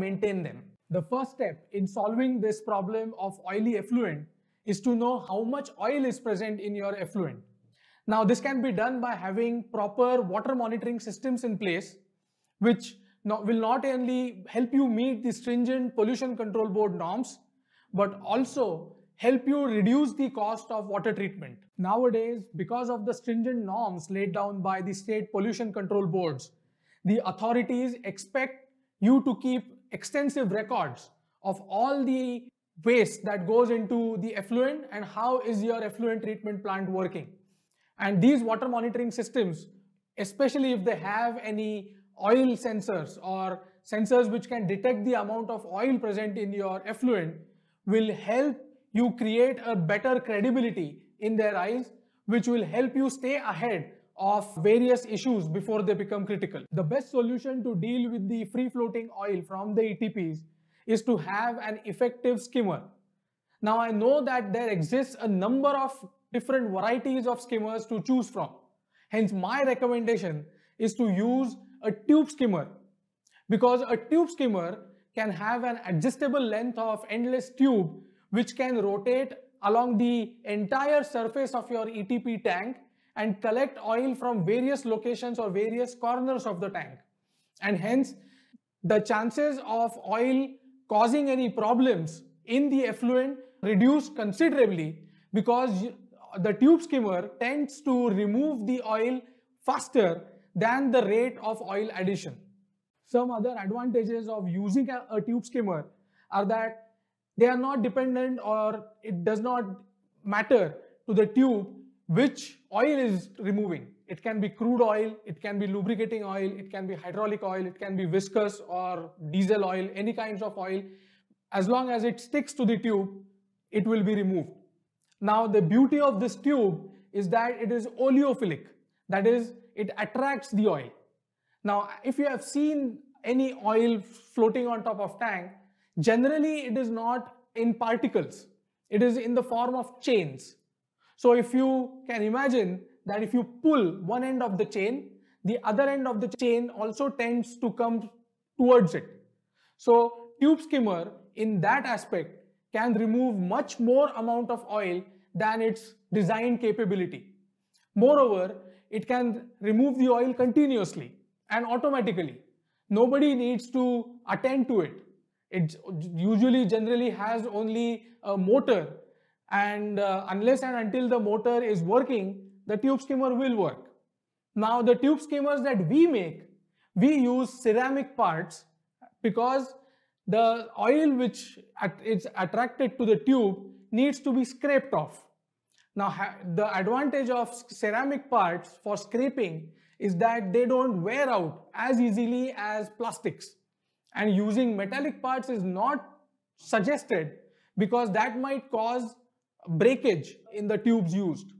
maintain them. The first step in solving this problem of oily effluent is to know how much oil is present in your effluent. Now, this can be done by having proper water monitoring systems in place, which will not only help you meet the stringent pollution control board norms, but also help you reduce the cost of water treatment. Nowadays, because of the stringent norms laid down by the state pollution control boards, the authorities expect you to keep extensive records of all the waste that goes into the effluent and how is your effluent treatment plant working. And these water monitoring systems, especially if they have any oil sensors or sensors which can detect the amount of oil present in your effluent, will help you create a better credibility in their eyes, which will help you stay ahead of various issues before they become critical. The best solution to deal with the free-floating oil from the ETPs is to have an effective skimmer. Now, I know that there exists a number of different varieties of skimmers to choose from. Hence, my recommendation is to use a tube skimmer, because a tube skimmer can have an adjustable length of endless tube which can rotate along the entire surface of your ETP tank and collect oil from various locations or various corners of the tank. And hence, the chances of oil causing any problems in the effluent reduce considerably, because the tube skimmer tends to remove the oil faster than the rate of oil addition. Some other advantages of using a tube skimmer are that they are not dependent, or it does not matter to the tube which oil is removing. It can be crude oil, it can be lubricating oil, it can be hydraulic oil, it can be viscous or diesel oil, any kinds of oil. As long as it sticks to the tube, it will be removed. Now, the beauty of this tube is that it is oleophilic. That is, it attracts the oil. Now, if you have seen any oil floating on top of tank, generally, it is not in particles. It is in the form of chains. So if you can imagine that if you pull one end of the chain, the other end of the chain also tends to come towards it. So tube skimmer in that aspect can remove much more amount of oil than its design capability. Moreover, it can remove the oil continuously and automatically. Nobody needs to attend to it. It usually generally has only a motor, and unless and until the motor is working, the tube skimmer will work. Now, the tube skimmers that we make, we use ceramic parts, because the oil which is attracted to the tube needs to be scraped off. Now, the advantage of ceramic parts for scraping is that they don't wear out as easily as plastics. And using metallic parts is not suggested, because that might cause breakage in the tubes used.